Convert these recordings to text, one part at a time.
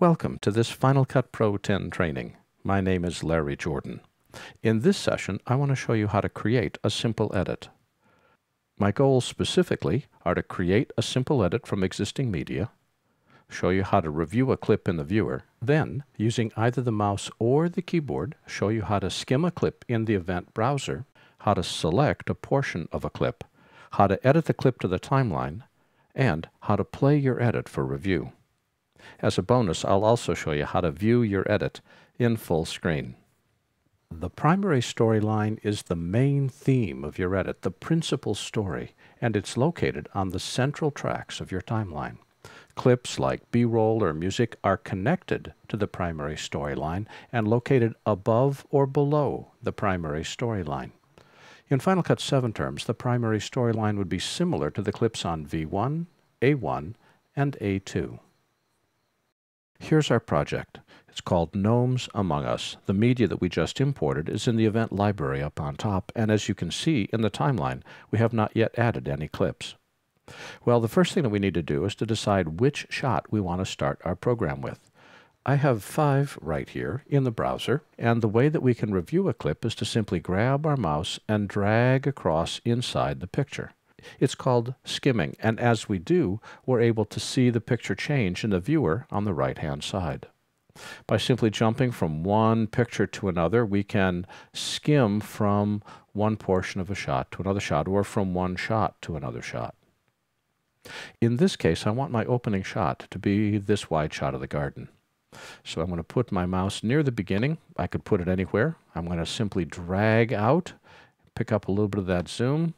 Welcome to this Final Cut Pro 10 training. My name is Larry Jordan. In this session, I want to show you how to create a simple edit. My goals specifically are to create a simple edit from existing media, show you how to review a clip in the viewer, then, using either the mouse or the keyboard, show you how to skim a clip in the event browser, how to select a portion of a clip, how to edit the clip to the timeline, and how to play your edit for review. As a bonus, I'll also show you how to view your edit in full screen. The primary storyline is the main theme of your edit, the principal story, and it's located on the central tracks of your timeline. Clips like B-roll or music are connected to the primary storyline and located above or below the primary storyline. In Final Cut 7 terms, the primary storyline would be similar to the clips on V1, A1, and A2. Here's our project. It's called Gnomes Among Us. The media that we just imported is in the event library up on top, and as you can see in the timeline, we have not yet added any clips. Well, the first thing that we need to do is to decide which shot we want to start our program with. I have 5 right here in the browser, and the way that we can review a clip is to simply grab our mouse and drag across inside the picture. It's called skimming, and as we do, we're able to see the picture change in the viewer on the right-hand side. By simply jumping from one picture to another, we can skim from one portion of a shot to another shot, or from one shot to another shot. In this case, I want my opening shot to be this wide shot of the garden. So I'm going to put my mouse near the beginning. I could put it anywhere. I'm going to simply drag out, pick up a little bit of that zoom,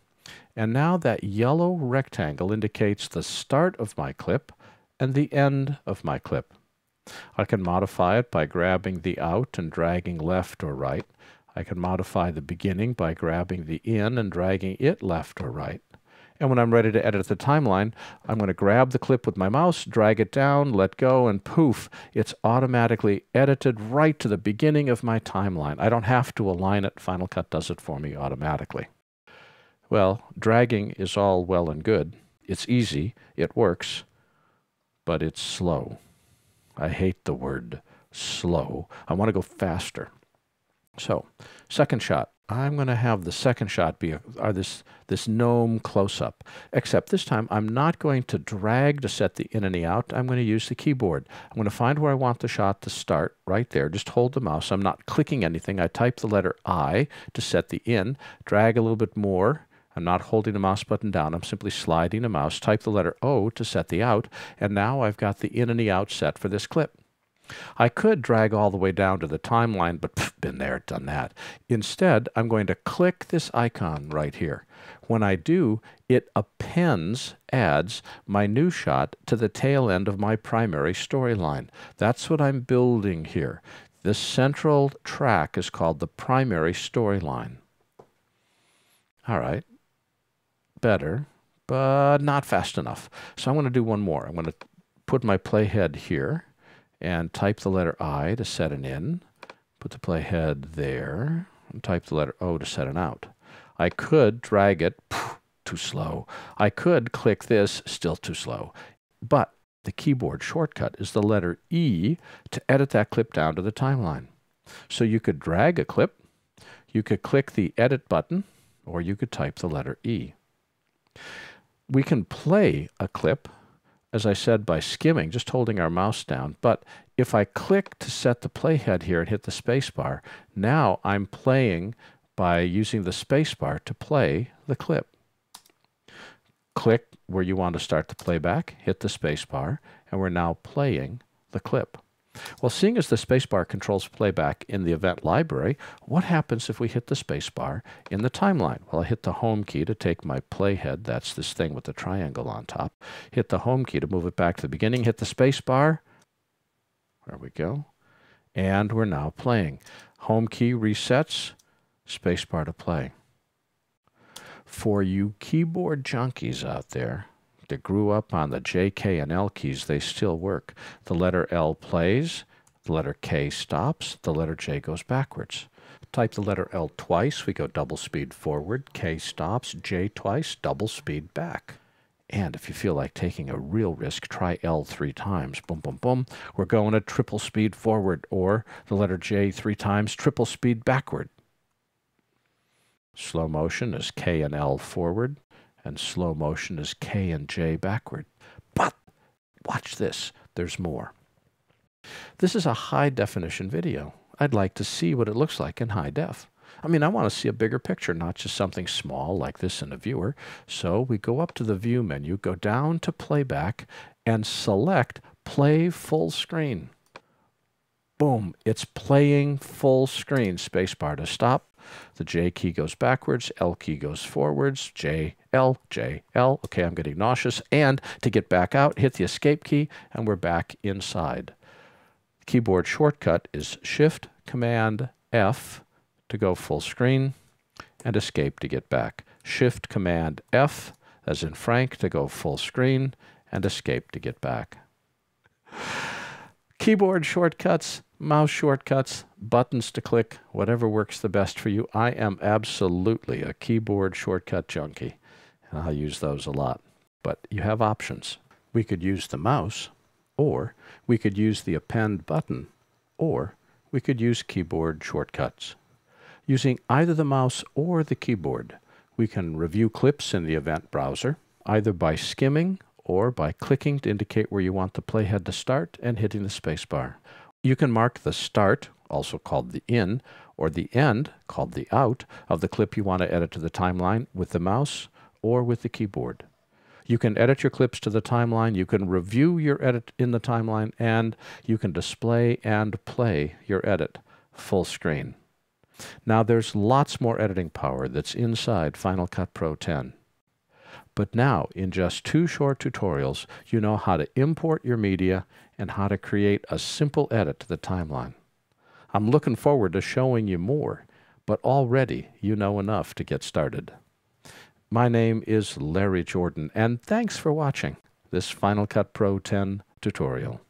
and now that yellow rectangle indicates the start of my clip and the end of my clip. I can modify it by grabbing the out and dragging left or right. I can modify the beginning by grabbing the in and dragging it left or right. And when I'm ready to edit the timeline, I'm going to grab the clip with my mouse, drag it down, let go, and poof, it's automatically edited right to the beginning of my timeline. I don't have to align it. Final Cut does it for me automatically. Well, dragging is all well and good. It's easy, it works, but it's slow. I hate the word slow. I want to go faster. So, second shot. I'm going to have the second shot be this gnome close-up, except this time I'm not going to drag to set the in and the out. I'm going to use the keyboard. I'm going to find where I want the shot to start, right there. Just hold the mouse. I'm not clicking anything. I type the letter I to set the in, drag a little bit more. I'm not holding the mouse button down. I'm simply sliding the mouse, type the letter O to set the out, and now I've got the in and the out set for this clip. I could drag all the way down to the timeline, but pff, been there, done that. Instead, I'm going to click this icon right here. When I do, it adds my new shot to the tail end of my primary storyline. That's what I'm building here. This central track is called the primary storyline. All right, better, but not fast enough. So I'm going to do one more. I'm going to put my playhead here and type the letter I to set an in, put the playhead there, and type the letter O to set an out. I could drag it, too slow. I could click this, still too slow. But the keyboard shortcut is the letter E to edit that clip down to the timeline. So you could drag a clip, you could click the edit button, or you could type the letter E. We can play a clip, as I said, by skimming, just holding our mouse down. But if I click to set the playhead here and hit the spacebar, now I'm playing by using the spacebar to play the clip. Click where you want to start the playback, hit the spacebar, and we're now playing the clip. Well, seeing as the spacebar controls playback in the event library, what happens if we hit the spacebar in the timeline? Well, I hit the home key to take my playhead, that's this thing with the triangle on top, hit the home key to move it back to the beginning, hit the spacebar, there we go, and we're now playing. Home key resets, spacebar to play. For you keyboard junkies out there that grew up on the J, K, and L keys, they still work. The letter L plays, the letter K stops, the letter J goes backwards. Type the letter L twice, we go double speed forward, K stops, J twice, double speed back. And if you feel like taking a real risk, try L 3 times. Boom, boom, boom. We're going at triple speed forward, or the letter J 3 times, triple speed backward. Slow motion is K and L forward, and slow motion is K and J backward. But watch this. There's more. This is a high-definition video. I'd like to see what it looks like in high def. I mean, I want to see a bigger picture, not just something small like this in a viewer. So we go up to the View menu, go down to Playback, and select Play Full Screen. Boom, it's playing full screen. Spacebar to stop. The J key goes backwards, L key goes forwards, J, L, J, L. Okay, I'm getting nauseous. And to get back out, hit the Escape key, and we're back inside. The keyboard shortcut is Shift-Command-F to go full screen, and Escape to get back. Shift-Command-F, as in Frank, to go full screen, and Escape to get back. Keyboard shortcuts, mouse shortcuts, buttons to click, whatever works the best for you. I am absolutely a keyboard shortcut junkie, and I'll use those a lot. But you have options. We could use the mouse, or we could use the append button, or we could use keyboard shortcuts. Using either the mouse or the keyboard, we can review clips in the event browser, either by skimming or by clicking to indicate where you want the playhead to start and hitting the spacebar. You can mark the start, also called the in, or the end, called the out, of the clip you want to edit to the timeline with the mouse or with the keyboard. You can edit your clips to the timeline, you can review your edit in the timeline, and you can display and play your edit full screen. Now there's lots more editing power that's inside Final Cut Pro X. But now, in just 2 short tutorials, you know how to import your media and how to create a simple edit to the timeline. I'm looking forward to showing you more, but already you know enough to get started. My name is Larry Jordan, and thanks for watching this Final Cut Pro X tutorial.